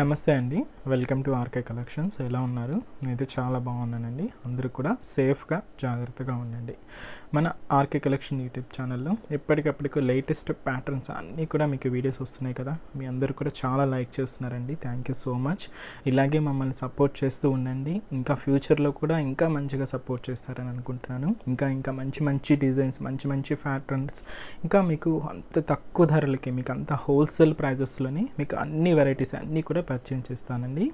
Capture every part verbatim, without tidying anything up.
నమస్తే అండి, welcome to RK collections. ఎలా ఉన్నారు? నేనైతే చాలా బాగున్నానండి. అందరూ కూడా సేఫ్గా జాగ్రత్తగా ఉండండి. మన ఆర్కే కలెక్షన్ యూట్యూబ్ ఛానల్లో ఎప్పటికప్పుడు లేటెస్ట్ ప్యాటర్న్స్ అన్నీ కూడా మీకు వీడియోస్ వస్తున్నాయి కదా. మీ అందరూ కూడా చాలా లైక్ చేస్తున్నారండి. Thank you so much. ఇలాగే మమ్మల్ని సపోర్ట్ చేస్తూ ఉండండి. ఇంకా ఫ్యూచర్లో కూడా ఇంకా మంచిగా సపోర్ట్ చేస్తారని అనుకుంటున్నాను. ఇంకా ఇంకా మంచి మంచి డిజైన్స్, మంచి మంచి ప్యాటర్న్స్, ఇంకా మీకు అంత తక్కువ ధరలకి, మీకు అంత హోల్సేల్ ప్రైజెస్లోనే మీకు అన్ని వెరైటీస్ అన్నీ కూడా పరిచయం చేస్తానండి.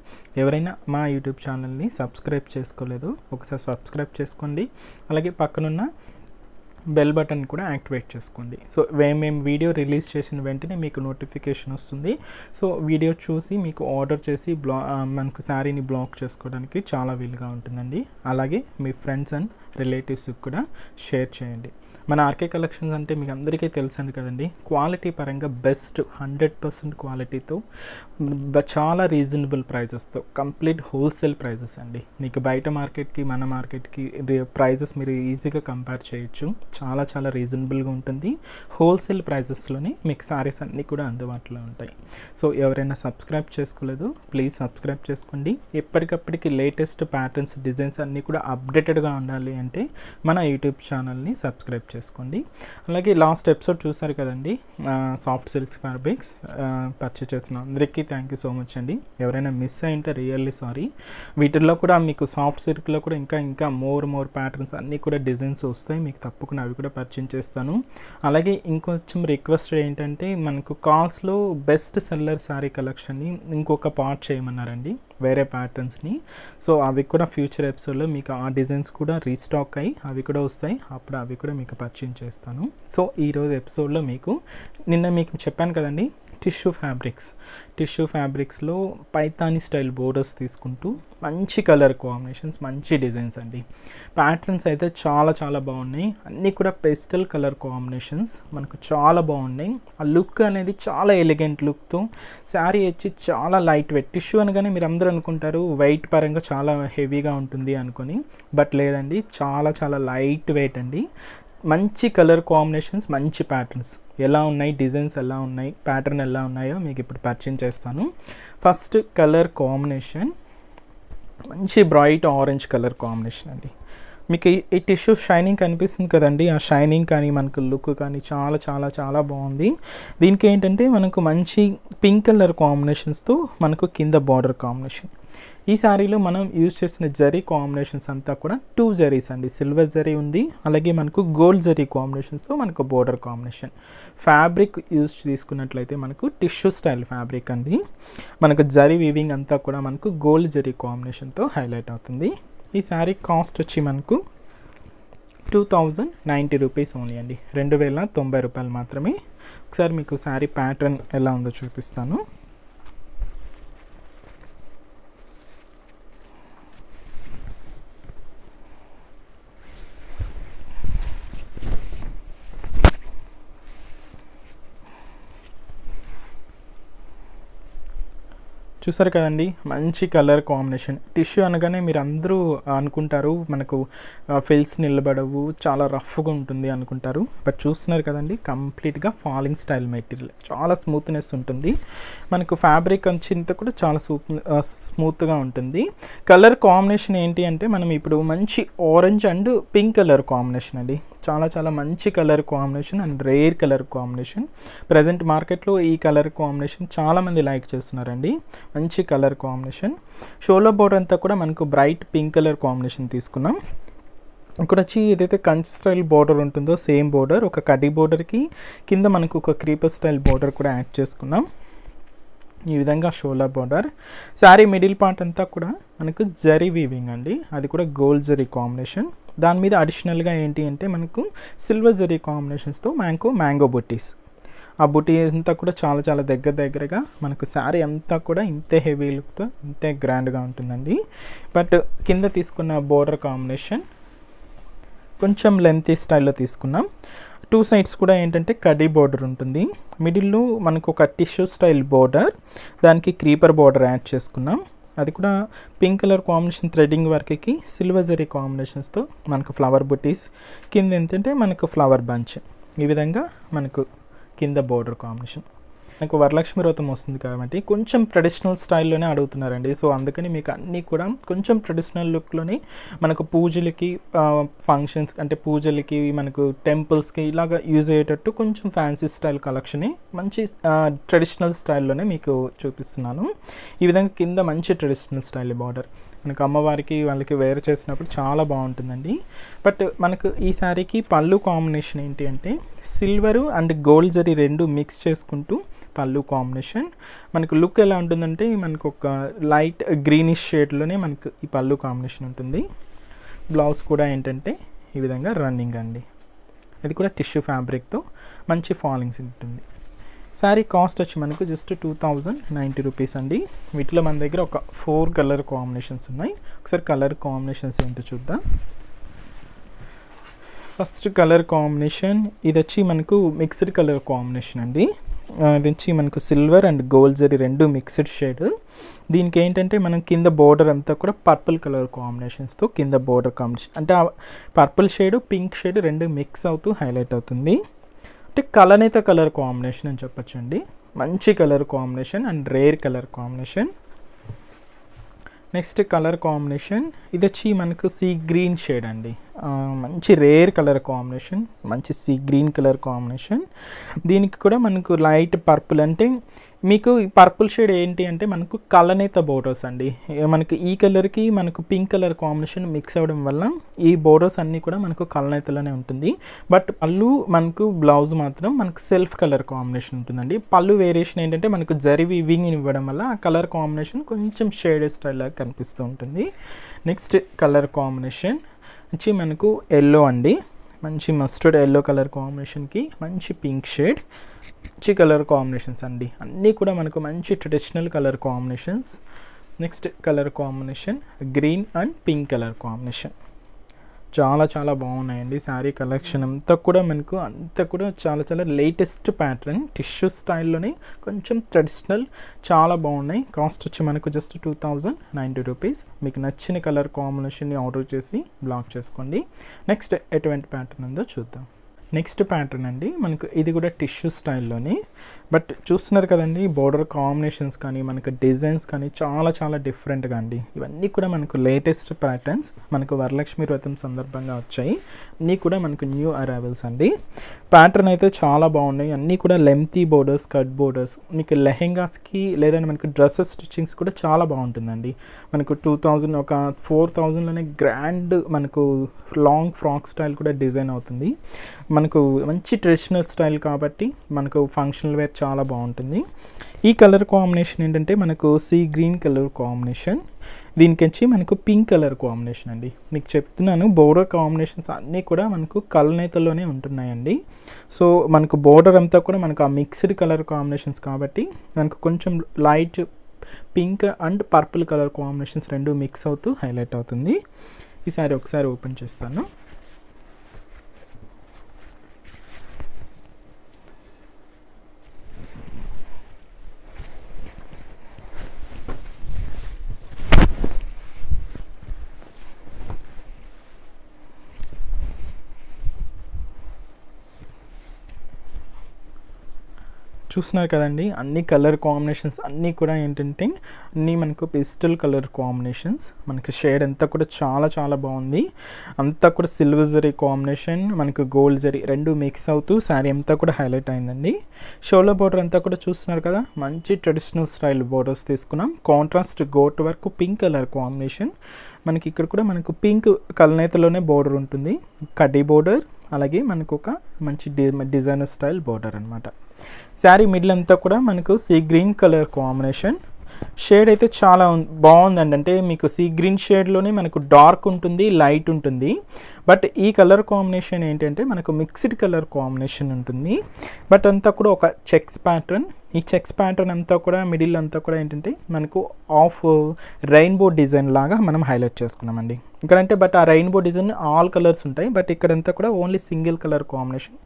ఎవరైనా మా యూట్యూబ్ ఛానల్ని సబ్స్క్రైబ్ చేసుకోలేదు, ఒకసారి సబ్స్క్రైబ్ చేసుకోండి. అలాగే పక్కనున్న బెల్ బటన్ కూడా యాక్టివేట్ చేసుకోండి. సో మేము వీడియో రిలీజ్ చేసిన వెంటనే మీకు నోటిఫికేషన్ వస్తుంది. సో వీడియో చూసి మీకు ఆర్డర్ చేసి బ్లా మనకు శారీని బ్లాక్ చేసుకోవడానికి చాలా వీలుగా ఉంటుందండి. అలాగే మీ ఫ్రెండ్స్ అండ్ రిలేటివ్స్కి కూడా షేర్ చేయండి. మన ఆర్కే కలెక్షన్స్ అంటే మీకు అందరికీ తెలుసండి కదండి. క్వాలిటీ పరంగా బెస్ట్ హండ్రెడ్ పర్సెంట్ క్వాలిటీతో చాలా రీజనబుల్ ప్రైజెస్తో కంప్లీట్ హోల్సేల్ ప్రైజెస్ అండి. మీకు బయట మార్కెట్కి మన మార్కెట్కి ప్రైజెస్ మీరు ఈజీగా కంపేర్ చేయొచ్చు. చాలా చాలా రీజనబుల్గా ఉంటుంది. హోల్సేల్ ప్రైజెస్లోనే మీకు శారీస్ అన్నీ కూడా అందుబాటులో ఉంటాయి. సో ఎవరైనా సబ్స్క్రైబ్ చేసుకోలేదు, ప్లీజ్ సబ్స్క్రైబ్ చేసుకోండి. ఎప్పటికప్పటికి లేటెస్ట్ ప్యాటర్న్స్, డిజైన్స్ అన్నీ కూడా అప్డేటెడ్గా ఉండాలి అంటే మన యూట్యూబ్ ఛానల్ని సబ్స్క్రైబ్ చేసుకోండి. అలాగే లాస్ట్ ఎపిసోడ్ చూసారు కదండి, సాఫ్ట్ సిల్క్స్ ఫ్యాబ్రిక్స్ పర్చేస్ చేసిన అందరికీ థ్యాంక్ యూ సో మచ్ అండి. ఎవరైనా మిస్ అయింటే రియల్లీ సారీ. వీటిల్లో కూడా మీకు సాఫ్ట్ సిల్క్లో కూడా ఇంకా ఇంకా మోర్ మోర్ ప్యాటర్న్స్ అన్నీ కూడా డిజైన్స్ వస్తాయి. మీకు తప్పకుండా అవి కూడా పర్చేస్ చేస్తాను. అలాగే ఇంకొంచెం రిక్వెస్టెడ్ ఏంటంటే, మనకు కాల్స్లో బెస్ట్ సెల్లర్ శారీ కలెక్షన్ని ఇంకొక పార్ట్ చేయమన్నారండి, వేరే ప్యాటర్న్స్ని. సో అవి కూడా ఫ్యూచర్ ఎపిసోడ్లో మీకు ఆ డిజైన్స్ కూడా రీస్టాక్ అయ్యి అవి కూడా వస్తాయి. అప్పుడు అవి కూడా మీకు పరిచయం చేస్తాను. సో ఈరోజు ఎపిసోడ్లో మీకు నిన్న మీకు చెప్పాను కదండి, టిష్యూ ఫ్యాబ్రిక్స్ టిష్యూ ఫ్యాబ్రిక్స్లో పైతాని స్టైల్ బోర్డర్స్ తీసుకుంటూ మంచి కలర్ కాంబినేషన్స్, మంచి డిజైన్స్ అండి. ప్యాటర్న్స్ అయితే చాలా చాలా బాగున్నాయి. అన్నీ కూడా పెస్టల్ కలర్ కాంబినేషన్స్ మనకు చాలా బాగున్నాయి. ఆ లుక్ అనేది చాలా ఎలిగెంట్ లుక్తో శారీ వచ్చి చాలా లైట్ వెయిట్. టిష్యూ అనగానే మీరు అందరూ అనుకుంటారు వెయిట్ పరంగా చాలా హెవీగా ఉంటుంది అనుకొని, బట్ లేదండి, చాలా చాలా లైట్ వెయిట్ అండి. మంచి కలర్ కాంబినేషన్స్, మంచి ప్యాటర్న్స్. ఎలా ఉన్నాయి డిజైన్స్, ఎలా ఉన్నాయి ప్యాటర్న్, ఎలా ఉన్నాయో మీకు ఇప్పుడు పరిచయం చేస్తాను. ఫస్ట్ కలర్ కాంబినేషన్ మంచి బ్రైట్ ఆరెంజ్ కలర్ కాంబినేషన్ అండి. మీకు ఈ టిష్యూ షైనింగ్ కనిపిస్తుంది కదండి, ఆ షైనింగ్ కానీ మనకు లుక్ కానీ చాలా చాలా చాలా బాగుంది. దీనికి ఏంటంటే మనకు మంచి పింక్ కలర్ కాంబినేషన్స్తో మనకు కింద బార్డర్ కాంబినేషన్. ఈ శారీలో మనం యూజ్ చేసిన జరీ కాంబినేషన్స్ అంతా కూడా టూ జరీస్ అండి. సిల్వర్ జరీ ఉంది, అలాగే మనకు గోల్డ్ జరీ కాంబినేషన్స్తో మనకు బోర్డర్ కాంబినేషన్. ఫ్యాబ్రిక్ యూజ్ తీసుకున్నట్లయితే మనకు టిష్యూ స్టైల్ ఫ్యాబ్రిక్ అండి. మనకు జరీ వీవింగ్ అంతా కూడా మనకు గోల్డ్ జరీ కాంబినేషన్తో హైలైట్ అవుతుంది. ఈ శారీ కాస్ట్ వచ్చి మనకు two thousand ninety rupees only అండి, రెండు వేల తొంభై రూపాయలు మాత్రమే. ఒకసారి మీకు శారీ ప్యాటర్న్ ఎలా ఉందో చూపిస్తాను. చూసారు కదండి, మంచి కలర్ కాంబినేషన్. టిష్యూ అనగానే మీరు అందరూ అనుకుంటారు మనకు ఫిల్స్ నిలబడవు, చాలా రఫ్గా ఉంటుంది అనుకుంటారు. బట్ చూస్తున్నారు కదండి, కంప్లీట్గా ఫాలింగ్ స్టైల్ మెటీరియల్. చాలా స్మూత్నెస్ ఉంటుంది మనకు. ఫ్యాబ్రిక్ అంతా కూడా చాలా స్మూత్గా ఉంటుంది. కలర్ కాంబినేషన్ ఏంటి అంటే మనం ఇప్పుడు మంచి orange and pink colour combination అండి. చాలా చాలా మంచి colour combination and rare colour combination. Present మార్కెట్లో ఈ కలర్ కాంబినేషన్ చాలామంది లైక్ చేస్తున్నారండి. మంచి కలర్ కాంబినేషన్. షోలో బోర్డర్ అంతా కూడా మనకు బ్రైట్ పింక్ కలర్ కాంబినేషన్ తీసుకున్నాం. ఇక్కడ వచ్చి ఏదైతే కంచి స్టైల్ బోర్డర్ ఉంటుందో సేమ్ బోర్డర్, ఒక కడి బోర్డర్కి కింద మనకు ఒక క్రీపర్ స్టైల్ బోర్డర్ కూడా యాడ్ చేసుకున్నాం. ఈ విధంగా షోలా బార్డర్. శారీ మిడిల్ పార్ట్ అంతా కూడా మనకు జరీ వీవింగ్ అండి, అది కూడా గోల్డ్ జరీ కాంబినేషన్. దాని మీద అడిషనల్గా ఏంటి అంటే మనకు సిల్వర్ జరీ కాంబినేషన్స్తో మ్యాంగో మ్యాంగో బుట్టీస్. ఆ బుటీ అంతా కూడా చాలా చాలా దగ్గర దగ్గరగా మనకు శారీ అంతా కూడా ఇంతే హెవీ లుక్తో ఇంతే గ్రాండ్గా ఉంటుందండి. బట్ కింద తీసుకున్న బోర్డర్ కాంబినేషన్ కొంచెం లెంతీ స్టైల్లో తీసుకున్నాం. టూ సైడ్స్ కూడా ఏంటంటే కడీ బోర్డర్ ఉంటుంది. మిడిల్లో మనకు ఒక టిష్యూ స్టైల్ బోర్డర్, దానికి క్రీపర్ బోర్డర్ యాడ్ చేసుకున్నాం. అది కూడా పింక్ కలర్ కాంబినేషన్ థ్రెడ్డింగ్ వర్క్కి సిల్వర్ జరీ కాంబినేషన్స్తో మనకు ఫ్లవర్ బుటీస్. కింద ఏంటంటే మనకు ఫ్లవర్ బంచ్. ఈ విధంగా మనకు కింద బోర్డర్ కాంబినేషన్. నాకు వరలక్ష్మి వ్రతం వస్తుంది కాబట్టి కొంచెం ట్రెడిషనల్ స్టైల్ లోనే అడుగుతారండి. సో అందుకని మీకు అన్ని కూడా కొంచెం ట్రెడిషనల్ లుక్ లోనే మనకు పూజలకి ఫంక్షన్స్ అంటే పూజలకి మనకు టెంపుల్స్ కి ఇలాగా యూజ్ అయ్యేటట్టు కొంచెం ఫ్యాన్సీ స్టైల్ కలెక్షన్ మంచి ట్రెడిషనల్ స్టైల్ లోనే మీకు చూపిస్తున్నాను. ఈ విధంగా కింద మంచి ట్రెడిషనల్ స్టైల్ బార్డర్ మనకు అమ్మవారికి వాళ్ళకి వేర్ చేసినప్పుడు చాలా బాగుంటుందండి. బట్ మనకు ఈ సారీకి పళ్ళు కాంబినేషన్ ఏంటి అంటే సిల్వరు అండ్ గోల్డ్ జరీ రెండు మిక్స్ చేసుకుంటూ పళ్ళు కాంబినేషన్ మనకు లుక్ ఎలా ఉంటుందంటే మనకు ఒక లైట్ గ్రీనిష్ షేడ్లోనే మనకు ఈ పళ్ళు కాంబినేషన్ ఉంటుంది. బ్లౌజ్ కూడా ఏంటంటే ఈ విధంగా రన్నింగ్ అండి, అది కూడా టిష్యూ ఫ్యాబ్రిక్తో మంచి ఫాలింగ్స్ ఉంటుంది. శారీ కాస్ట్ వచ్చి మనకు just two thousand ninety rupees అండి. వీటిలో మన దగ్గర ఒక ఫోర్ కలర్ కాంబినేషన్స్ ఉన్నాయి. ఒకసారి కలర్ కాంబినేషన్స్ ఏంటో చూద్దాం. ఫస్ట్ కలర్ కాంబినేషన్ ఇది వచ్చి మనకు మిక్స్డ్ కలర్ కాంబినేషన్ అండి. ఇది వచ్చి మనకు సిల్వర్ అండ్ గోల్డ్ జరీ రెండు మిక్స్డ్ షేడ్. దీనికి ఏంటంటే మనం కింద బోర్డర్ అంతా కూడా పర్పుల్ కలర్ కాంబినేషన్స్తో కింద బోర్డర్ కాంబినేషన్ అంటే పర్పుల్ షేడ్ పింక్ షేడ్ రెండు మిక్స్ అవుతూ హైలైట్ అవుతుంది. అంటే కలనేత కలర్ కాంబినేషన్ అని చెప్పచ్చండి, మంచి colour combination and rare colour combination. Next colour combination ఇది వచ్చి మనకు సీ గ్రీన్ షేడ్ అండి, మంచి రేర్ కలర్ కాంబినేషన్, మంచి సీ గ్రీన్ కలర్ కాంబినేషన్. దీనికి కూడా మనకు లైట్ పర్పుల్ అంటే మీకు ఈ పర్పుల్ షేడ్ ఏంటి అంటే మనకు కలనేత బోర్డర్స్ అండి. మనకు ఈ కలర్కి మనకు పింక్ కలర్ కాంబినేషన్ మిక్స్ అవ్వడం వల్ల ఈ బోర్డర్స్ అన్నీ కూడా మనకు కలనేతలోనే ఉంటుంది. బట్ పళ్ళు మనకు బ్లౌజ్ మాత్రం మనకు సెల్ఫ్ కలర్ కాంబినేషన్ ఉంటుందండి. పళ్ళు వేరియేషన్ ఏంటంటే మనకు జరీ వీవింగ్ ఇవ్వడం వల్ల ఆ కలర్ కాంబినేషన్ కొంచెం షేడ్ స్టైల్ లాగా కనిపిస్తూ ఉంటుంది. నెక్స్ట్ కలర్ కాంబినేషన్ వచ్చి మనకు ఎల్లో అండి, మంచి మస్టర్డ్ ఎల్లో కలర్ కాంబినేషన్కి మంచి పింక్ షేడ్, మంచి కలర్ కాంబినేషన్స్ అండి, అన్నీ కూడా మనకు మంచి traditional colour combinations. Next colour combination green and pink colour combination చాలా చాలా బాగున్నాయండి. శారీ కలెక్షన్ అంతా కూడా మనకు అంతా కూడా చాలా చాలా లేటెస్ట్ ప్యాటర్న్ టిష్యూ స్టైల్లోనే కొంచెం ట్రెడిషనల్ చాలా బాగున్నాయి. కాస్ట్ వచ్చి మనకు just two thousand ninety rupees. మీకు నచ్చిన కలర్ కాంబినేషన్ని ఆర్డర్ చేసి బ్లాక్ చేసుకోండి. నెక్స్ట్ ఎటువంటి ప్యాటర్న్ ఉందో చూద్దాం. నెక్స్ట్ ప్యాటర్న్ అండి మనకు ఇది కూడా టిష్యూ స్టైల్లోనే. బట్ చూస్తున్నారు కదండి బోర్డర్ కాంబినేషన్స్ కానీ మనకు డిజైన్స్ కానీ చాలా చాలా డిఫరెంట్గా అండి. ఇవన్నీ కూడా మనకు లేటెస్ట్ ప్యాటర్న్స్ మనకు వరలక్ష్మి వ్రతం సందర్భంగా వచ్చాయి. అన్నీ కూడా మనకు న్యూ అరైవల్స్ అండి. ప్యాటర్న్ అయితే చాలా బాగున్నాయి, అన్నీ కూడా లెంతీ బోర్డర్స్ కట్ బోర్డర్స్ మీకు లెహెంగాస్కి లేదంటే మనకు డ్రెస్సెస్ స్టిచ్చింగ్స్ కూడా చాలా బాగుంటుందండి. మనకు టూ థౌజండ్ ఒక ఫోర్ థౌజండ్లోనే గ్రాండ్ మనకు లాంగ్ ఫ్రాక్ స్టైల్ కూడా డిజైన్ అవుతుంది. మనకు మంచి ట్రెడిషనల్ స్టైల్ కాబట్టి మనకు ఫంక్షనల్ వేర్ చాలా బాగుంటుంది. ఈ కలర్ కాంబినేషన్ ఏంటంటే మనకు సీ గ్రీన్ కలర్ కాంబినేషన్, దీనికి వచ్చి మనకు పింక్ కలర్ కాంబినేషన్ అండి. మీకు చెప్తున్నాను బోర్డర్ కాంబినేషన్స్ అన్నీ కూడా మనకు కలనేతలోనే ఉంటున్నాయండి. సో మనకు బోర్డర్ అంతా కూడా మనకు ఆ మిక్స్డ్ కలర్ కాంబినేషన్స్ కాబట్టి మనకు కొంచెం light pink and purple colour combinations రెండు మిక్స్ అవుతూ హైలైట్ అవుతుంది. ఈసారి ఒకసారి ఓపెన్ చేస్తాను. చూస్తున్నారు కదండి అన్ని కలర్ కాంబినేషన్స్ అన్నీ కూడా ఏంటంటే అన్నీ మనకు పిస్టల్ కలర్ కాంబినేషన్స్, మనకి షేడ్ అంతా కూడా చాలా చాలా బాగుంది. అంతా కూడా సిల్వర్ జరీ కాంబినేషన్ మనకు గోల్డ్ జరీ రెండు మిక్స్ అవుతూ శారీ అంతా కూడా హైలైట్ అయిందండి. షోలో బోర్డర్ అంతా కూడా చూస్తున్నారు కదా మంచి ట్రెడిషనల్ స్టైల్ బోర్డర్స్ తీసుకున్నాం. కాంట్రాస్ట్ గోట్ వరకు పింక్ కలర్ కాంబినేషన్, మనకి ఇక్కడ కూడా మనకు పింక్ కలనేతలోనే బోర్డర్ ఉంటుంది, కడ్డీ బోర్డర్ అలాగే మనకు ఒక మంచి డి డిజైనర్ స్టైల్ బోర్డర్ అనమాట. శారీ మిడిల్ అంతా కూడా మనకు sea green colour combination, shade అయితే చాలా బాగుందండి. అంటే మీకు సీ గ్రీన్ షేడ్లోనే మనకు డార్క్ ఉంటుంది లైట్ ఉంటుంది. బట్ ఈ కలర్ కాంబినేషన్ ఏంటంటే మనకు మిక్స్డ్ కలర్ కాంబినేషన్ ఉంటుంది. బట్ అంతా కూడా ఒక చెక్స్ ప్యాటర్న్, ఈ చెక్స్ ప్యాటర్న్ అంతా కూడా మిడిల్ అంతా కూడా ఏంటంటే మనకు ఆఫ్ రెయిన్బో డిజైన్ లాగా మనం హైలైట్ చేసుకున్నామండి ఇక్కడంటే. బట్ ఆ రెయిన్బో డిజైన్ ఆల్ కలర్స్ ఉంటాయి, బట్ ఇక్కడంతా కూడా only single colour combination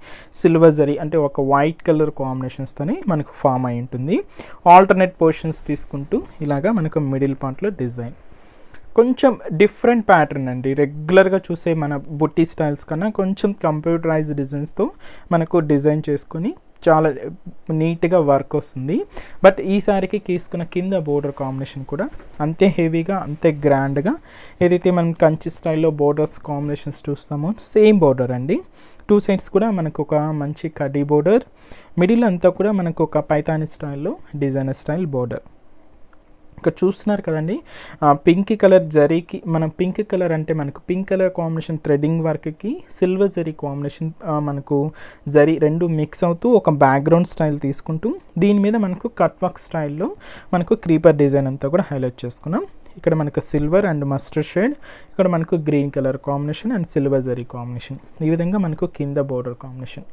silver zari అంటే ఒక వైట్ కలర్ కాంబినేషన్స్తోనే మనకు ఫామ్ అయి ఉంటుంది. ఆల్టర్నేట్ పోర్షన్స్ తీసుకుంటూ ఇలాగా మనకు మిడిల్ పార్ట్లో డిజైన్ కొంచెం డిఫరెంట్ ప్యాటర్న్ అండి. రెగ్యులర్గా చూసే మన బుట్టి స్టైల్స్ కన్నా కొంచెం కంప్యూటరైజ్డ్ డిజైన్స్తో మనకు డిజైన్ చేసుకొని చాలా నీట్గా వర్క్ వస్తుంది. బట్ ఈ సారీకి తీసుకున్న కింద బోర్డర్ కాంబినేషన్ కూడా అంతే హెవీగా అంతే గ్రాండ్గా ఏదైతే మనం కంచి స్టైల్లో బోర్డర్స్ కాంబినేషన్స్ చూస్తామో సేమ్ బోర్డర్ అండి. టూ సైడ్స్ కూడా మనకు ఒక మంచి కడీ బోర్డర్, మిడిల్ అంతా కూడా మనకు ఒక పైతాని స్టైల్లో డిజైనర్ స్టైల్ బోర్డర్. ఇక్కడ చూస్తున్నారు కదండి పింక్ కలర్ జరీకి, మనం పింక్ కలర్ అంటే మనకు పింక్ కలర్ కాంబినేషన్ థ్రెడ్డింగ్ వర్క్కి సిల్వర్ జరీ కాంబినేషన్ మనకు జరీ రెండు మిక్స్ అవుతూ ఒక బ్యాక్గ్రౌండ్ స్టైల్ తీసుకుంటూ దీని మీద మనకు కట్ వర్క్ స్టైల్లో మనకు క్రీపర్ డిజైన్ అంతా కూడా హైలైట్ చేసుకున్నాం. ఇక్కడ మనకు సిల్వర్ అండ్ మస్టర్డ్ షేడ్, ఇక్కడ మనకు green colour combination and silver zari combination, ఈ విధంగా మనకు కింద బోర్డర్ కాంబినేషన్.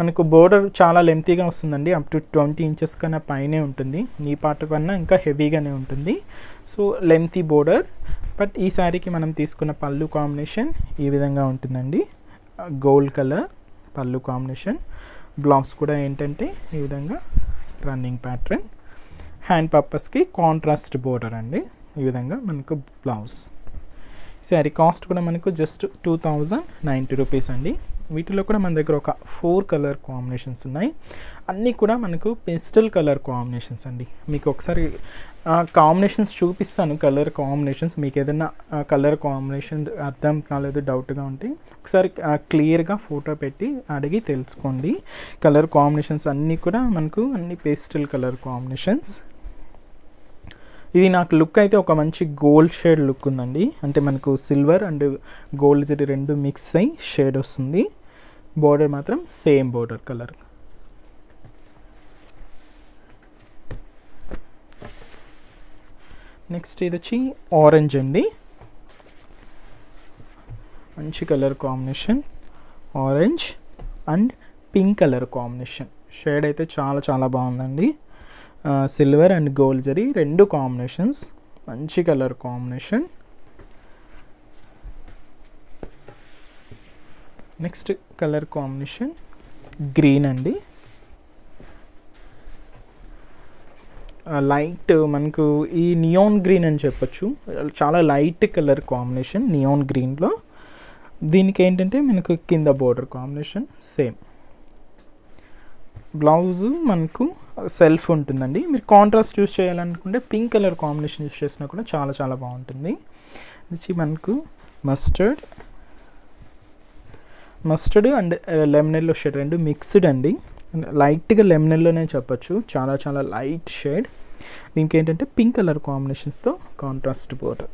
మనకు బోర్డర్ చాలా లెంతీగా వస్తుందండి, అప్ టు ట్వంటీ ఇంచెస్ కన్నా పైనే ఉంటుంది, ఈ పార్ట్ కన్నా ఇంకా హెవీగానే ఉంటుంది. So lengthy border. బట్ ఈ శారీకి మనం తీసుకున్న పళ్ళు కాంబినేషన్ ఈ విధంగా ఉంటుందండి, గోల్డ్ కలర్ పళ్ళు కాంబినేషన్. బ్లౌజ్ కూడా ఏంటంటే ఈ విధంగా రన్నింగ్ ప్యాటర్న్, హ్యాండ్ పర్పస్కి కాంట్రాస్ట్ బోర్డర్ అండి. ఈ విధంగా మనకు బ్లౌజ్. శారీ కాస్ట్ కూడా మనకు just two thousand ninety rupees అండి. వీటిలో కూడా మన దగ్గర ఒక ఫోర్ కలర్ కాంబినేషన్స్ ఉన్నాయి, అన్నీ కూడా మనకు పెస్టల్ కలర్ కాంబినేషన్స్ అండి. మీకు ఒకసారి కాంబినేషన్స్ చూపిస్తాను, కలర్ కాంబినేషన్స్. మీకు ఏదైనా కలర్ కాంబినేషన్ అర్థం కాలేదు, డౌట్గా ఉంటే ఒకసారి క్లియర్గా ఫోటో పెట్టి అడిగి తెలుసుకోండి. కలర్ కాంబినేషన్స్ అన్నీ కూడా మనకు అన్ని పెస్టల్ కలర్ కాంబినేషన్స్. ఇది నాకు లుక్ అయితే ఒక మంచి గోల్డ్ షేడ్ లుక్ ఉందండి, అంటే మనకు సిల్వర్ అండ్ గోల్డ్ జరీ రెండు మిక్స్ అయ్యి షేడ్ వస్తుంది. బోర్డర్ మాత్రం సేమ్ బోర్డర్ కలర్. నెక్స్ట్ ఇది వచ్చి ఆరెంజ్ అండి, మంచి colour combination orange and pink colour combination. Shade అయితే చాలా చాలా బాగుందండి, సిల్వర్ అండ్ గోల్డ్ జరీ రెండు కాంబినేషన్స్, మంచి colour combination. Next colour combination green అండి, లైట్ మనకు ఈ నియాన్ గ్రీన్ అని చెప్పచ్చు, చాలా లైట్ కలర్ కాంబినేషన్ నియాన్ గ్రీన్లో. దీనికి ఏంటంటే మనకు కింద బోర్డర్ కాంబినేషన్ సేమ్. బ్లౌజు మనకు సెల్ఫ్ ఉంటుందండి, మీరు కాంట్రాస్ట్ యూస్ చేయాలనుకుంటే పింక్ కలర్ కాంబినేషన్ యూస్ చేసినా కూడా చాలా చాలా బాగుంటుంది. ఇది మనకు mustard mustard and lemon yellow shade రెండు మిక్స్డ్ అండి, లైట్గా లెమనెల్లోనే చెప్పచ్చు, చాలా చాలా లైట్ షేడ్. దీనికి ఏంటంటే పింక్ కలర్ కాంబినేషన్స్తో కాంట్రాస్ట్ బోర్డర్.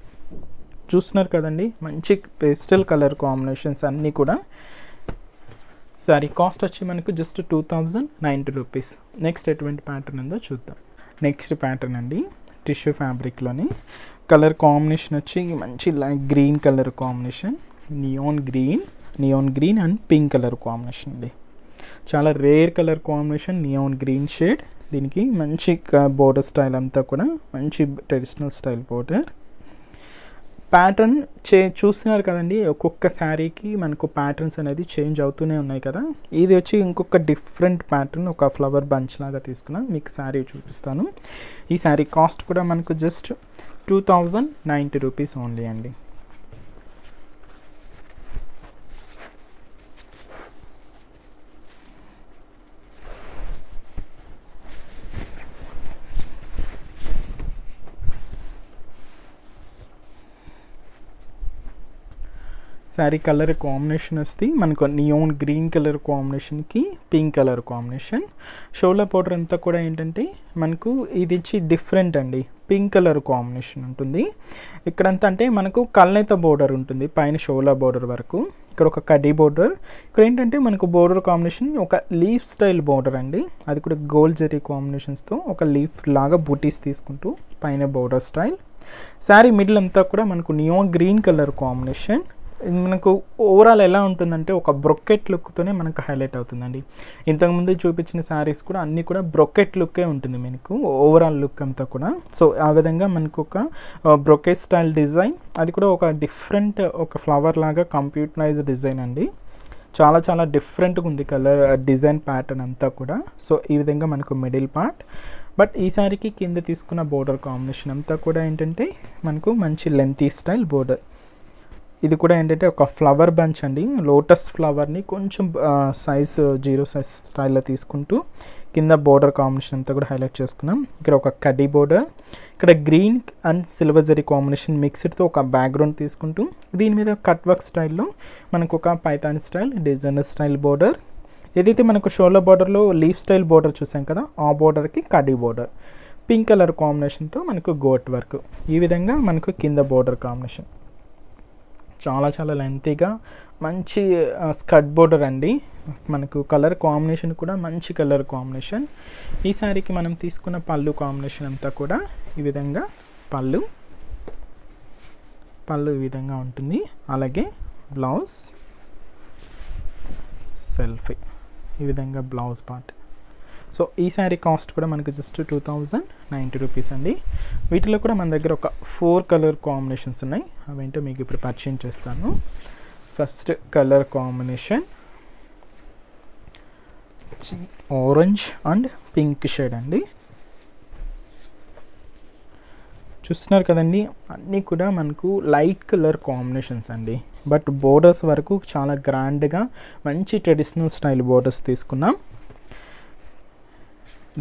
చూస్తున్నారు కదండి మంచి పేస్టల్ కలర్ కాంబినేషన్స్ అన్నీ కూడా. సారీ కాస్ట్ వచ్చి మనకు just two thousand ninety rupees. Next ఎటువంటి ప్యాటర్న్ ఉందో చూద్దాం. నెక్స్ట్ ప్యాటర్న్ అండి టిష్యూ ఫ్యాబ్రిక్లోని, కలర్ కాంబినేషన్ వచ్చి మంచి green colour combination, neon green neon green and pink colour combination అండి. చాలా rare colour combination neon green shade. దీనికి మంచి బోర్డర్ స్టైల్ అంతా కూడా మంచి ట్రెడిషనల్ స్టైల్ బోర్డర్. ప్యాటర్న్ చే చూస్తున్నారు కదండి, ఒక్కొక్క శారీకి మనకు ప్యాటర్న్స్ అనేది చేంజ్ అవుతూనే ఉన్నాయి కదా. ఇది వచ్చి ఇంకొక డిఫరెంట్ ప్యాటర్న్, ఒక ఫ్లవర్ బంచ్ లాగా తీసుకున్నాం, మీకు శారీ చూపిస్తాను. ఈ శారీ కాస్ట్ కూడా మనకు just two thousand ninety rupees only అండి. శారీ కలర్ కాంబినేషన్ వస్తే మనకు నియాన్ గ్రీన్ కలర్ కాంబినేషన్కి pink colour combination. Shola powder అంతా కూడా ఏంటంటే మనకు ఇది వచ్చి డిఫరెంట్ అండి, పింక్ కలర్ కాంబినేషన్ ఉంటుంది. ఇక్కడంతా అంటే మనకు కల్నేత బోర్డర్ ఉంటుంది పైన షోలా బోర్డర్ వరకు, ఇక్కడ ఒక కడీ బోర్డర్. ఇక్కడ ఏంటంటే మనకు బోర్డర్ కాంబినేషన్ ఒక లీఫ్ స్టైల్ బోర్డర్ అండి, అది కూడా గోల్డ్ జరీ కాంబినేషన్స్తో ఒక లీఫ్ లాగా బూటీస్ తీసుకుంటూ పైన బోర్డర్ స్టైల్. శారీ మిడిల్ అంతా కూడా మనకు నియాన్ గ్రీన్ కలర్ కాంబినేషన్. మనకు ఓవరాల్ ఎలా ఉంటుందంటే ఒక బ్రొకెట్ లుక్తోనే మనకు హైలైట్ అవుతుందండి. ఇంతకుముందు చూపించిన శారీస్ కూడా అన్నీ కూడా బ్రొకెట్ లుక్కే ఉంటుంది మనకు ఓవరాల్ లుక్ అంతా కూడా. సో ఆ విధంగా మనకు ఒక బ్రొకెట్ స్టైల్ డిజైన్, అది కూడా ఒక డిఫరెంట్ ఒక ఫ్లవర్ లాగా కంప్యూటరైజ్డ్ డిజైన్ అండి. చాలా చాలా డిఫరెంట్గా ఉంది కలర్ డిజైన్ ప్యాటర్న్ అంతా కూడా. సో ఈ విధంగా మనకు మిడిల్ పార్ట్. బట్ ఈ శారీకి కింద తీసుకున్న బోర్డర్ కాంబినేషన్ అంతా కూడా ఏంటంటే మనకు మంచి లెంతీ స్టైల్ బోర్డర్. ఇది కూడా ఏంటంటే ఒక ఫ్లవర్ బంచ్ అండి, లోటస్ ఫ్లవర్ని కొంచెం సైజ్ జీరో సైజ్ స్టైల్లో తీసుకుంటూ కింద బోర్డర్ కాంబినేషన్ అంతా కూడా హైలైట్ చేసుకున్నాం. ఇక్కడ ఒక కడ్డీ బోర్డర్, ఇక్కడ green and silver zari combination మిక్స్డ్తో ఒక బ్యాక్గ్రౌండ్ తీసుకుంటూ దీని మీద కట్ వర్క్ స్టైల్లో మనకు ఒక Paithan style designer style border, ఏదైతే మనకు షోల్డర్ బోర్డర్లో లీఫ్ స్టైల్ బోర్డర్ చూసాం కదా ఆ బోర్డర్కి కడ్డీ బోర్డర్, పింక్ కలర్ కాంబినేషన్తో మనకు గోట్ వర్క్, ఈ విధంగా మనకు కింద బోర్డర్ కాంబినేషన్ చాలా చాలా లెంతీగా మంచి స్కర్ట్ బోర్డర్ అండి. మనకు కలర్ కాంబినేషన్ కూడా మంచి కలర్ కాంబినేషన్. ఈ శారీకి మనం తీసుకున్న పళ్ళు కాంబినేషన్ అంతా కూడా ఈ విధంగా పళ్ళు పళ్ళు ఈ విధంగా ఉంటుంది. అలాగే బ్లౌజ్ సెల్ఫీ ఈ విధంగా బ్లౌజ్ పార్ట్. సో ఈ శారీ కాస్ట్ కూడా మనకు just two thousand ninety rupees అండి. వీటిలో కూడా మన దగ్గర ఒక ఫోర్ కలర్ కాంబినేషన్స్ ఉన్నాయి, అవేంటో మీకు ఇప్పుడు పరిచయం చేస్తాను. First colour combination orange and pink shade అండి. చూస్తున్నారు కదండి, అన్నీ కూడా మనకు లైట్ కలర్ కాంబినేషన్స్ అండి, బట్ బోర్డర్స్ వరకు చాలా గ్రాండ్గా మంచి ట్రెడిషనల్ స్టైల్ బోర్డర్స్ తీసుకున్నాం.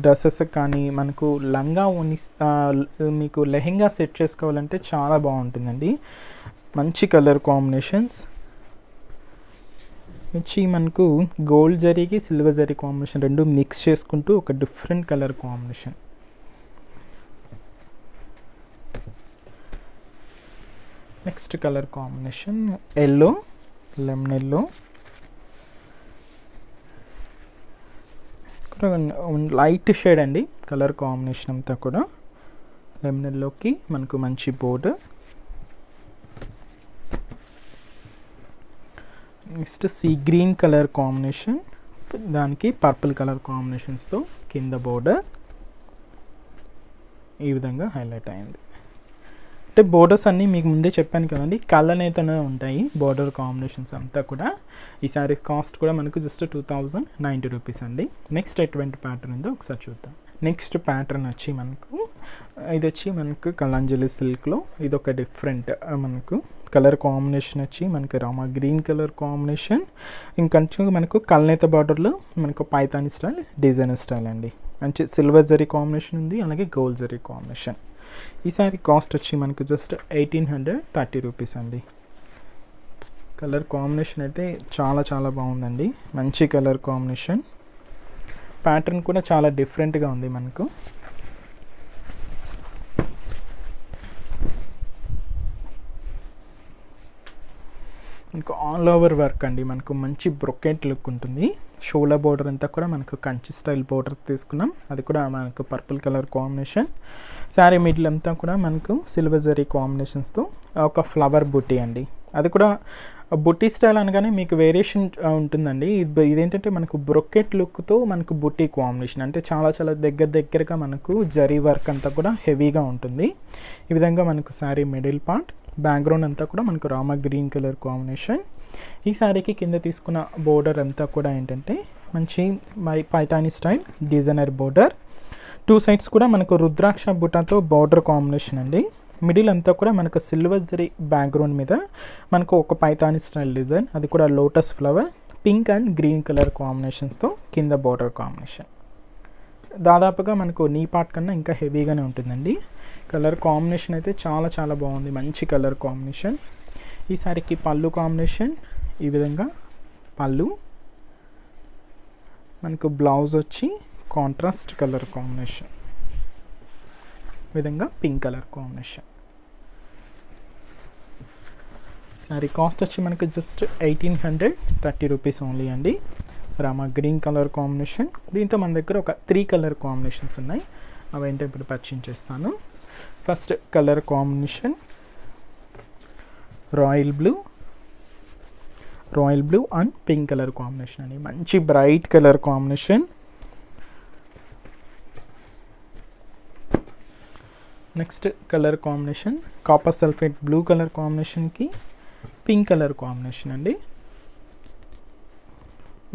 డ్రెస్సెస్ కానీ మనకు లంగా ఓని మీకు లెహెంగా సెట్ చేసుకోవాలంటే చాలా బాగుంటుందండి. మంచి కలర్ కాంబినేషన్స్ వచ్చి మనకు గోల్డ్ జరీకి సిల్వర్ జరీ కాంబినేషన్ రెండు మిక్స్ చేసుకుంటూ ఒక different colour combination. Next colour combination yellow, lemon yellow, light shade అండి. కలర్ కాంబినేషన్ అంతా కూడా లెమనల్లోకి మనకు మంచి border. Next sea green colour combination, దానికి పర్పుల్ కలర్ కాంబినేషన్స్తో కింద బోర్డర్ ఈ విధంగా హైలైట్ అయింది. అంటే బోర్డర్స్ అన్నీ మీకు ముందే చెప్పాను కదండి, కళ్ళనేతనే ఉంటాయి బోర్డర్ కాంబినేషన్స్ అంతా కూడా. ఈ శారీ కాస్ట్ కూడా మనకు just two thousand ninety rupees అండి. నెక్స్ట్ ఎటువంటి ప్యాటర్న్ ఉందో ఒకసారి చూద్దాం. నెక్స్ట్ ప్యాటర్న్ వచ్చి మనకు ఇది వచ్చి మనకు కళాంజలి సిల్క్లో ఇది ఒక డిఫరెంట్ మనకు కలర్ కాంబినేషన్ వచ్చి మనకు రామా గ్రీన్ కలర్ కాంబినేషన్. ఇంకొంచెం మనకు కళ్ళనేత బార్డర్లో మనకు పైథాని స్టైల్ డిజైనర్ స్టైల్ అండి. అంటే సిల్వర్ జరీ కాంబినేషన్ ఉంది, అలాగే గోల్డ్ జరీ కాంబినేషన్. ఈ సారీ కాస్ట్ వచ్చి మనకు just eighteen hundred thirty rupees అండి. కలర్ కాంబినేషన్ అయితే చాలా చాలా బాగుందండి, మంచి కలర్ కాంబినేషన్. ప్యాటర్న్ కూడా చాలా డిఫరెంట్గా ఉంది మనకు. మనకు ఆల్ ఓవర్ వర్క్ అండి, మనకు మంచి బ్రొకెట్ లుక్ ఉంటుంది. షోల్డర్ బోర్డర్ అంతా కూడా మనకు కంచి స్టైల్ బోర్డర్ తీసుకున్నాం, అది కూడా మనకు purple colour combination. Sari middle అంతా కూడా మనకు సిల్వర్ జరీ కాంబినేషన్స్తో ఒక ఫ్లవర్ బుటీ అండి. అది కూడా బుటీ స్టైల్ అనగానే మీకు వేరియేషన్ ఉంటుందండి. ఇదేంటంటే మనకు బ్రొకెట్ లుక్తో మనకు బుటీ కాంబినేషన్, అంటే చాలా చాలా దగ్గర దగ్గరగా మనకు జరీ వర్క్ అంతా కూడా హెవీగా ఉంటుంది. ఈ విధంగా మనకు శారీ మిడిల్ పార్ట్, బ్యాక్గ్రౌండ్ అంతా కూడా మనకు రామ గ్రీన్ కలర్ కాంబినేషన్. ఈ శారీకి కింద తీసుకున్న బోర్డర్ అంతా కూడా ఏంటంటే మంచి మై Paithani style designer border. Two sides కూడా మనకు రుద్రాక్ష బుటాతో బోర్డర్ కాంబినేషన్ అండి. మిడిల్ అంతా కూడా మనకు సిల్వర్ జరీ బ్యాక్గ్రౌండ్ మీద మనకు ఒక పైథాని స్టైల్ డిజైన్, అది కూడా lotus flower, pink and green colour కాంబినేషన్స్తో కింద బోర్డర్ కాంబినేషన్. దాదాపుగా మనకు నీ పార్ట్ కన్నా ఇంకా హెవీగానే ఉంటుందండి. కలర్ కాంబినేషన్ అయితే చాలా చాలా బాగుంది, మంచి కలర్ కాంబినేషన్. ఈ శారీకి పళ్ళు కాంబినేషన్ ఈ విధంగా పళ్ళు, మనకు బ్లౌజ్ వచ్చి కాంట్రాస్ట్ కలర్ కాంబినేషన్ ఈ విధంగా pink colour combination. Sari cost వచ్చి మనకు just eighteen hundred thirty rupees only అండి. రామా గ్రీన్ కలర్ కాంబినేషన్, దీంతో మన దగ్గర ఒక త్రీ కలర్ కాంబినేషన్స్ ఉన్నాయి, అవేంటో ఇప్పుడు పరిచయం చేస్తాను. First colour combination royal blue, royal blue and pink colour combination అండి, మంచి bright colour combination. Next colour combination copper sulphate blue colour కాంబినేషన్కి పింక్ కలర్ కాంబినేషన్ అండి,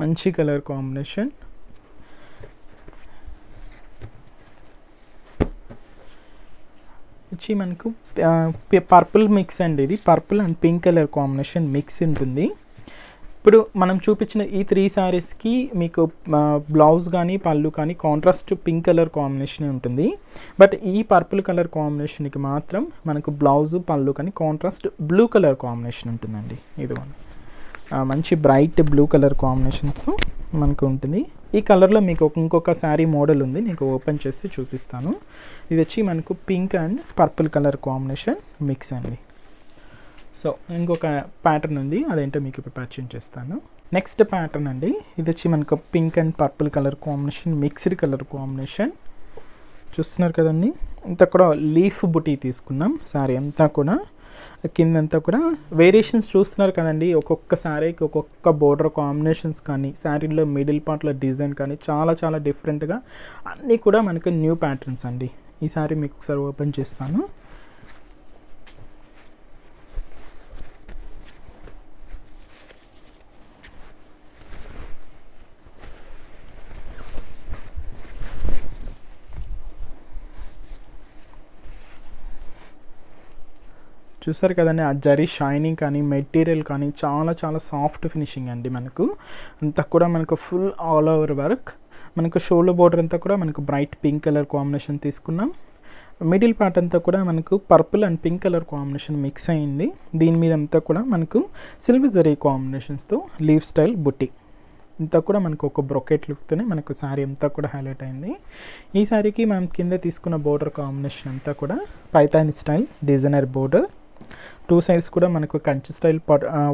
మంచి కలర్ కాంబినేషన్. వచ్చి మనకు పర్పుల్ మిక్స్ అండి, ఇది purple and pink colour combination mix ఉంటుంది. ఇప్పుడు మనం చూపించిన ఈ త్రీ శారీస్కి మీకు బ్లౌజ్ కానీ పళ్ళు కానీ కాంట్రాస్ట్ పింక్ కలర్ కాంబినేషన్ ఉంటుంది. బట్ ఈ పర్పుల్ కలర్ కాంబినేషన్కి మాత్రం మనకు బ్లౌజు పళ్ళు కానీ కాంట్రాస్ట్ బ్లూ కలర్ కాంబినేషన్ ఉంటుందండి. ఇది మంచి బ్రైట్ బ్లూ కలర్ కాంబినేషన్తో మనకు ఉంటుంది. ఈ కలర్లో మీకు ఇంకొక శారీ మోడల్ ఉంది, నేను ఓపెన్ చేసి చూపిస్తాను. ఇది వచ్చి మనకు pink and purple colour combination mix అండి. సో ఇంకొక ప్యాటర్న్ ఉంది, అదేంటో మీకు ఇప్పుడు పరిచయం చేస్తాను. నెక్స్ట్ ప్యాటర్న్ అండి, ఇది వచ్చి మనకు pink and purple colour combination mixed colour combination చూస్తున్నారు కదండి. ఇంత కూడా లీఫ్ బుటీ తీసుకున్నాం, శారీ అంతా కూడా కిందంతా కూడా వేరియేషన్స్ చూస్తున్నారు కదండి. ఒక్కొక్క శారీకి ఒక్కొక్క బోర్డర్ కాంబినేషన్స్ కానీ శారీలో మిడిల్ పార్ట్లో డిజైన్ కానీ చాలా చాలా డిఫరెంట్గా అన్నీ కూడా మనకి న్యూ ప్యాటర్న్స్ అండి. ఈ శారీ మీకు ఒకసారి ఓపెన్ చేస్తాను. చూసారు కదండి, ఆ జరీ షైనింగ్ కానీ మెటీరియల్ కానీ చాలా చాలా సాఫ్ట్ ఫినిషింగ్ అండి. మనకు అంతా కూడా మనకు ఫుల్ ఆల్ ఓవర్ వర్క్, మనకు షోల్డర్ బోర్డర్ అంతా కూడా మనకు బ్రైట్ పింక్ కలర్ కాంబినేషన్ తీసుకున్నాం. మిడిల్ పార్ట్ అంతా కూడా మనకు purple and pink colour combination mix అయింది. దీని మీద అంతా కూడా మనకు సిల్వర్ జరీ కాంబినేషన్స్తో లీఫ్ స్టైల్ బుట్టి అంతా కూడా మనకు ఒక బ్రొకెట్ లుక్తోనే మనకు శారీ అంతా కూడా హైలైట్ అయింది. ఈ శారీకి మనం కింద తీసుకున్న బోర్డర్ కాంబినేషన్ అంతా కూడా Paithani style designer border, two sides కూడా మనకు కంచి స్టైల్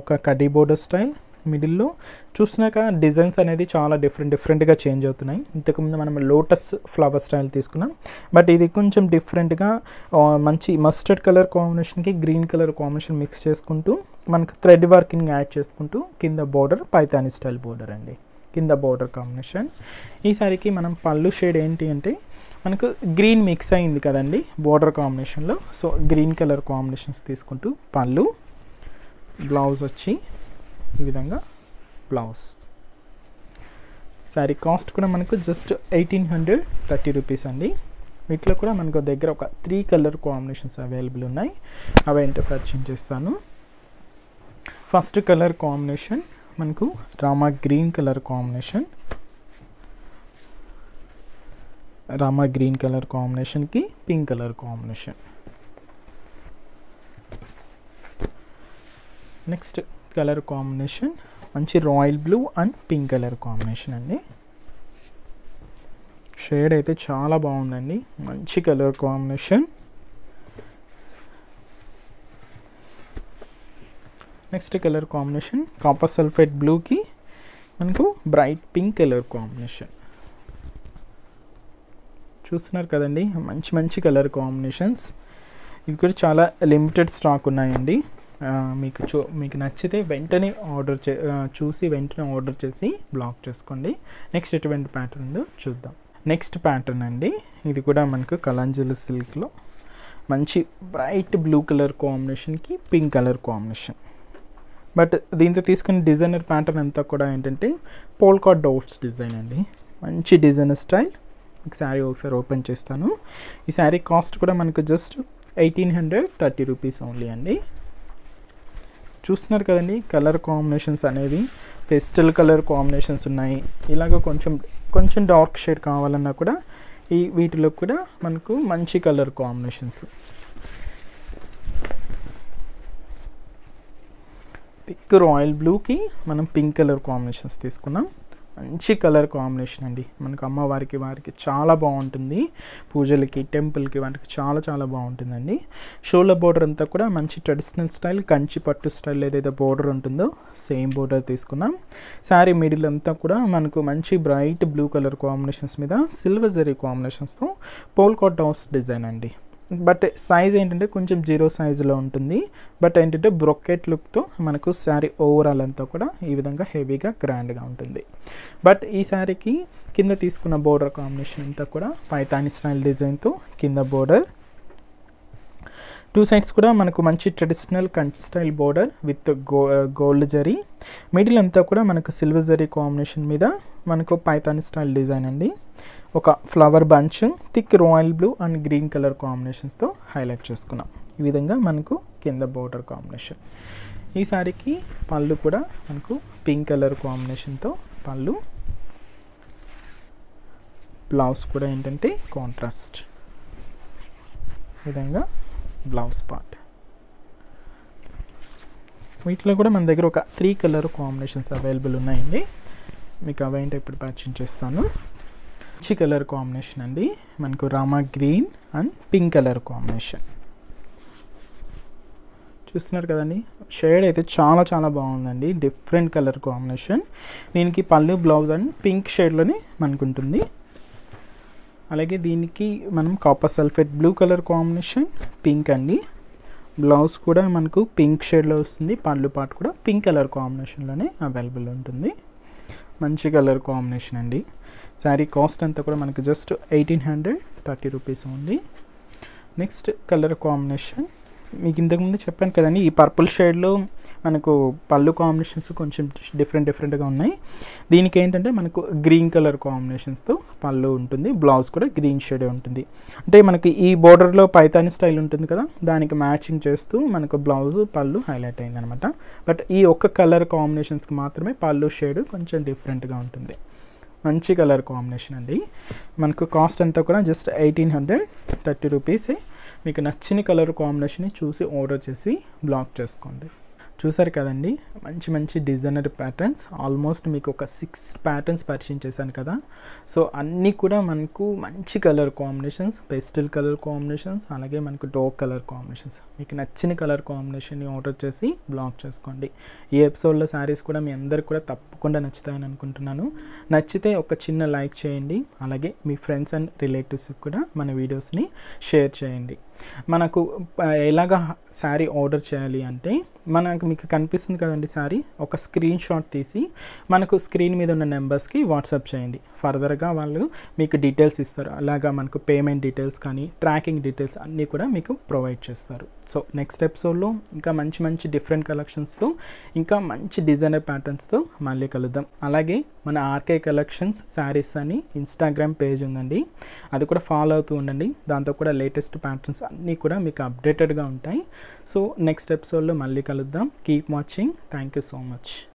ఒక కడ్డీ బోర్డర్ స్టైల్, మిడిల్లో చూసినాక డిజైన్స్ అనేది చాలా డిఫరెంట్ డిఫరెంట్గా చేంజ్ అవుతున్నాయి. ఇంతకుముందు మనం లోటస్ ఫ్లవర్ స్టైల్ తీసుకున్నాం, బట్ ఇది కొంచెం డిఫరెంట్గా మంచి మస్టర్డ్ కలర్ కాంబినేషన్కి గ్రీన్ కలర్ కాంబినేషన్ మిక్స్ చేసుకుంటూ మనకు థ్రెడ్ వర్కింగ్ యాడ్ చేసుకుంటూ కింద బోర్డర్ పైతాని స్టైల్ బోర్డర్ అండి, కింద బోర్డర్ కాంబినేషన్. ఈ సారీకి మనం పళ్ళు షేడ్ ఏంటి అంటే మనకు గ్రీన్ మిక్స్ అయింది కదండి బోర్డర్ కాంబినేషన్లో, సో గ్రీన్ కలర్ కాంబినేషన్స్ తీసుకుంటూ పళ్ళు. బ్లౌజ్ వచ్చి ఈ విధంగా బ్లౌజ్. శారీ కాస్ట్ కూడా మనకు just eighteen hundred thirty rupees అండి. వీటిలో కూడా మనకు దగ్గర ఒక త్రీ కలర్ కాంబినేషన్స్ అవైలబుల్ ఉన్నాయి, అవి ఏంటో పరిచయం చేస్తాను. ఫస్ట్ కలర్ కాంబినేషన్ మనకు Rama green colour combination, Rama green colour కాంబినేషన్కి pink colour combination. Next colour combination మంచి royal blue and pink colour combination అండి. షేడ్ అయితే చాలా బాగుందండి, మంచి colour combination. Next colour combination copper sulphate బ్లూకి మనకు బ్రైట్ పింక్ కలర్ కాంబినేషన్. చూస్తున్నారు కదండి, మంచి మంచి కలర్ కాంబినేషన్స్. ఇవి కూడా చాలా లిమిటెడ్ స్టాక్ ఉన్నాయండి. మీకు చూ మీకు నచ్చితే వెంటనే ఆర్డర్ చే చూసి వెంటనే ఆర్డర్ చేసి బ్లాక్ చేసుకోండి. నెక్స్ట్ ఎటువంటి ప్యాటర్న్ చూద్దాం. నెక్స్ట్ ప్యాటర్న్ అండి, ఇది కూడా మనకు కలాంజలి సిల్క్లో మంచి బ్రైట్ బ్లూ కలర్ కాంబినేషన్కి పింక్ కలర్ కాంబినేషన్. బట్ దీంతో తీసుకున్న డిజైనర్ ప్యాటర్న్ అంతా కూడా ఏంటంటే పోల్కా డాట్స్ డిజైన్ అండి, మంచి డిజైనర్ స్టైల్. శారీ ఒకసారి ఓపెన్ చేస్తాను. ఈ శారీ కాస్ట్ కూడా మనకు just eighteen hundred thirty rupees only అండి. చూస్తున్నారు కదండి, కలర్ కాంబినేషన్స్ అనేవి పెస్టల్ కలర్ కాంబినేషన్స్ ఉన్నాయి. ఇలాగ కొంచెం కొంచెం డార్క్ షేడ్ కావాలన్నా కూడా ఈ వీటిలో కూడా మనకు మంచి కలర్ కాంబినేషన్స్. థిక్ రాయల్ బ్లూకి మనం పింక్ కలర్ కాంబినేషన్స్ తీసుకున్నాం, మంచి కలర్ కాంబినేషన్ అండి. మనకు అమ్మవారికి వారికి చాలా బాగుంటుంది, పూజలకి టెంపుల్కి వాటికి చాలా చాలా బాగుంటుందండి. షోల్డర్ బోర్డర్ అంతా కూడా మంచి ట్రెడిషనల్ స్టైల్ కంచి పట్టు స్టైల్ ఏదైతే బోర్డర్ ఉంటుందో సేమ్ బోర్డర్ తీసుకున్నాం. శారీ మిడిల్ అంతా కూడా మనకు మంచి బ్రైట్ బ్లూ కలర్ కాంబినేషన్స్ మీద సిల్వర్ జరీ కాంబినేషన్స్తో పోల్కా డాట్స్ డిజైన్ అండి. బట్ సైజ్ ఏంటంటే కొంచెం జీరో సైజులో ఉంటుంది, బట్ ఏంటంటే బ్రొకెట్ లుక్తో మనకు శారీ ఓవరాల్ అంతా కూడా ఈ విధంగా హెవీగా గ్రాండ్గా ఉంటుంది. బట్ ఈ శారీకి కింద తీసుకున్న బోర్డర్ కాంబినేషన్ అంతా కూడా పైతాని స్టైల్ డిజైన్తో కింద బోర్డర్, टू साइड्स కూడా మనకు మంచి traditional Kanchi style border with gold zari middle అంతా కూడా మనకు సిల్వర్ జరీ కాంబినేషన్ మీద మనకు పైథాన్ స్టైల్ డిజైన్ అండి ఒక flower bunch thick royal blue and green colour combinations తో హైలైట్ చేసుకున్నాం ఈ విధంగా మనకు కింద బోర్డర్ కాంబినేషన్ ఈ సారీకి పళ్ళు కూడా మనకు పింక్ కలర్ కాంబినేషన్ తో పళ్ళు బ్లౌజ్ కూడా ఏంటంటే కాంట్రాస్ట్ విధంగా బ్లౌజ్ పార్ట్ వీటిలో కూడా మన దగ్గర ఒక త్రీ కలర్ కాంబినేషన్స్ అవైలబుల్ ఉన్నాయండి మీకు అవేంటో ఇప్పుడు పరిచయం చేస్తాను చి కలర్ కాంబినేషన్ అండి మనకు Rama green and pink colour combination చూస్తున్నారు కదండి షేడ్ అయితే చాలా చాలా బాగుందండి డిఫరెంట్ కలర్ కాంబినేషన్ దీనికి పళ్ళు బ్లౌజ్ అండ్ పింక్ షేడ్లోనే మనకు ఉంటుంది అలాగే దీనికి మనం copper sulphate blue colour combination pink అండి బ్లౌజ్ కూడా మనకు పింక్ షేడ్లో వస్తుంది పళ్ళు పార్ట్ కూడా పింక్ కలర్ కాంబినేషన్లోనే అవైలబుల్ ఉంటుంది మంచి కలర్ కాంబినేషన్ అండి శారీ కాస్ట్ అంతా కూడా మనకు just eighteen hundred thirty rupees ఉంది నెక్స్ట్ కలర్ కాంబినేషన్ మీకు ఇంతకుముందు చెప్పాను కదండి ఈ పర్పుల్ షేడ్లో మనకు పళ్ళు కాంబినేషన్స్ కొంచెం డిఫరెంట్ డిఫరెంట్గా ఉన్నాయి దీనికి ఏంటంటే మనకు గ్రీన్ కలర్ కాంబినేషన్స్తో పళ్ళు ఉంటుంది బ్లౌజ్ కూడా గ్రీన్ షేడే ఉంటుంది అంటే మనకి ఈ బోర్డర్లో పైథాన్ స్టైల్ ఉంటుంది కదా దానికి మ్యాచింగ్ చేస్తూ మనకు బ్లౌజ్ పళ్ళు హైలైట్ అయింది అనమాట బట్ ఈ ఒక్క కలర్ కాంబినేషన్స్కి మాత్రమే పళ్ళు షేడ్ కొంచెం డిఫరెంట్గా ఉంటుంది మంచి కలర్ కాంబినేషన్ అండి మనకు కాస్ట్ అంతా కూడా జస్ట్ ఎయిటీన్ హండ్రెడ్ థర్టీ రూపీసే మీకు నచ్చిన కలర్ కాంబినేషన్ని చూసి ఆర్డర్ చేసి బ్లాక్ చేసుకోండి చూసారు కదండి మంచి మంచి డిజైనర్ ప్యాటర్న్స్ ఆల్మోస్ట్ మీకు ఒక సిక్స్ ప్యాటర్న్స్ పరిచయం చేశాను కదా సో అన్నీ కూడా మనకు మంచి colour combinations pastel colour combinations అలాగే మనకు డార్క్ కలర్ కాంబినేషన్స్ మీకు నచ్చిన కలర్ కాంబినేషన్ని ఆర్డర్ చేసి బ్లాక్ చేసుకోండి ఈ ఎపిసోడ్లో శారీస్ కూడా మీ అందరికి కూడా తప్పకుండా నచ్చుతాయని అనుకుంటున్నాను నచ్చితే ఒక చిన్న లైక్ చేయండి అలాగే మీ ఫ్రెండ్స్ అండ్ రిలేటివ్స్కి కూడా మన వీడియోస్ని షేర్ చేయండి మనకు ఎలాగ శారీ ఆర్డర్ చేయాలి అంటే మనకు మీకు కనిపిస్తుంది కదండి శారీ ఒక స్క్రీన్ షాట్ తీసి మనకు స్క్రీన్ మీద ఉన్న నెంబర్స్కి వాట్సాప్ చేయండి ఫర్దర్గా వాళ్ళు మీకు డీటెయిల్స్ ఇస్తారు అలాగా మనకు పేమెంట్ డీటెయిల్స్ కానీ ట్రాకింగ్ డీటెయిల్స్ అన్నీ కూడా మీకు ప్రొవైడ్ చేస్తారు సో నెక్స్ట్ ఎపిసోడ్లో ఇంకా మంచి మంచి డిఫరెంట్ కలెక్షన్స్తో ఇంకా మంచి డిజైనర్ ప్యాటర్న్స్తో మళ్ళీ కలుద్దాం అలాగే మన ఆర్కే కలెక్షన్స్ శారీస్ అని ఇన్స్టాగ్రామ్ పేజ్ ఉందండి అది కూడా ఫాలో అవుతూ ఉండండి దాంతో కూడా లేటెస్ట్ ప్యాటర్న్స్ అన్నీ కూడా మీకు అప్డేటెడ్గా ఉంటాయి సో నెక్స్ట్ ఎపిసోడ్లో మళ్ళీ కలుద్దాం keep watching thank you so much